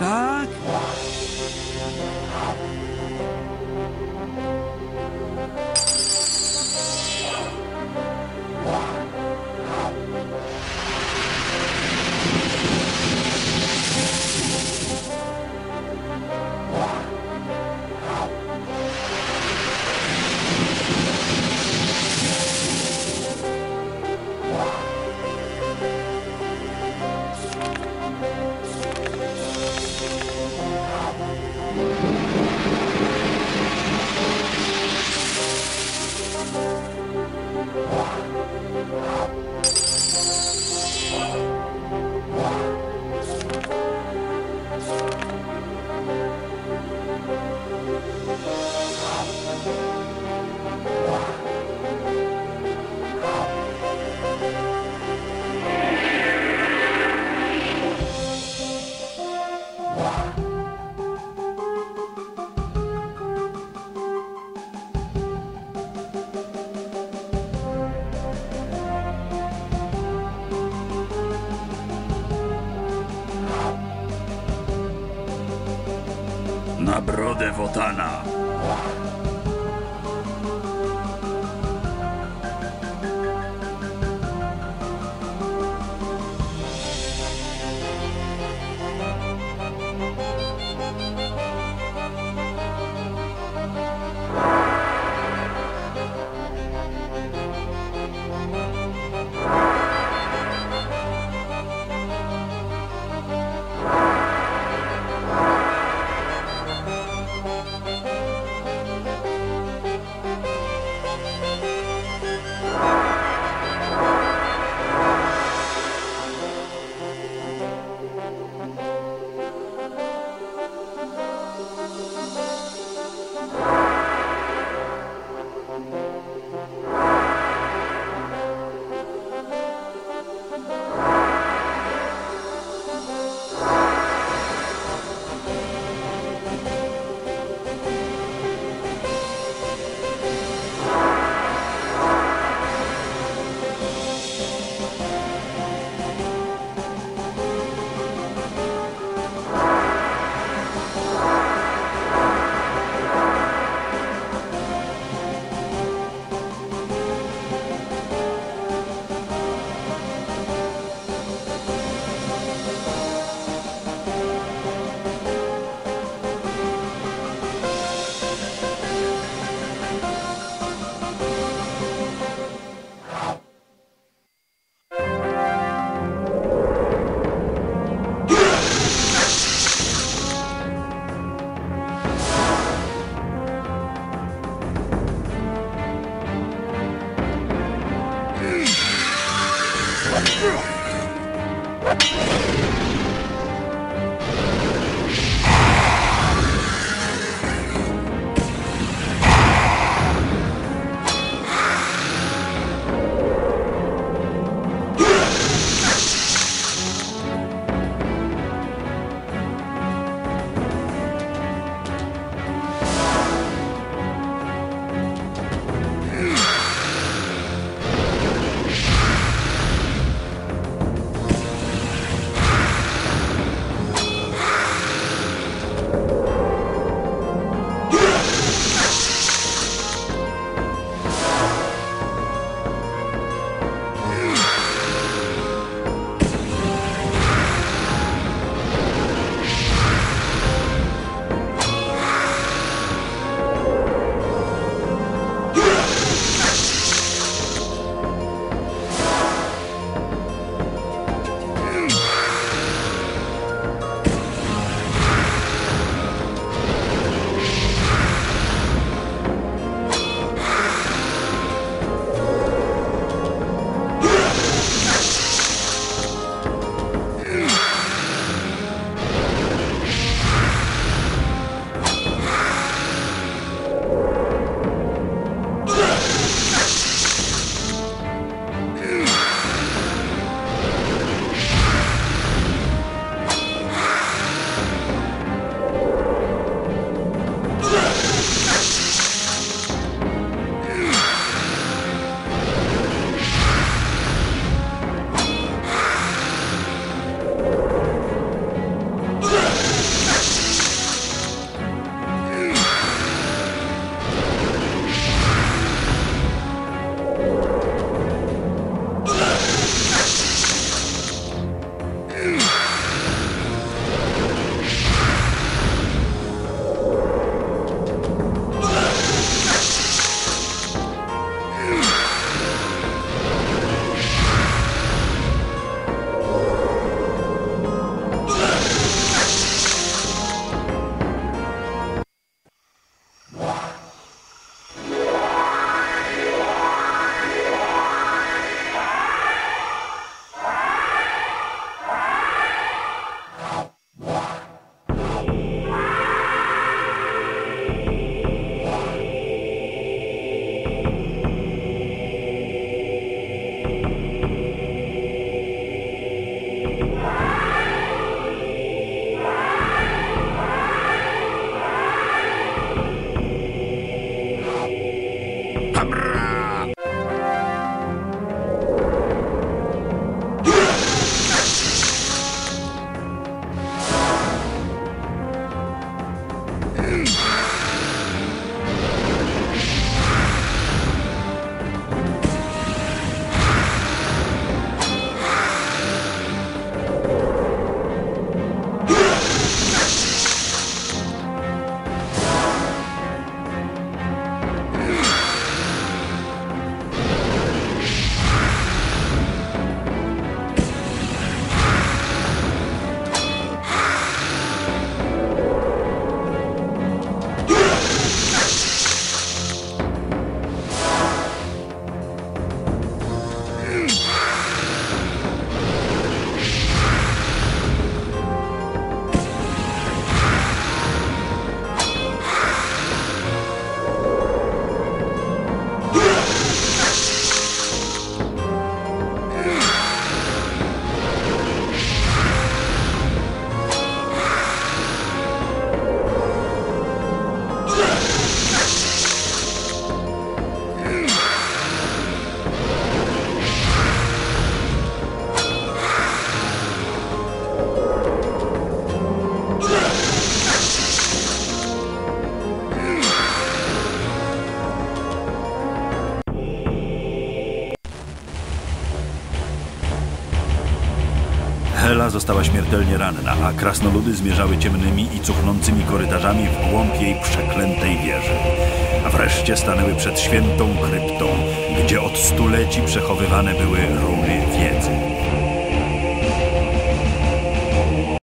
Tak? Na brodę Wotana. Pabra! Hela została śmiertelnie ranna, a krasnoludy zmierzały ciemnymi i cuchnącymi korytarzami w głąb jej przeklętej wieży. A wreszcie stanęły przed świętą kryptą, gdzie od stuleci przechowywane były runy wiedzy.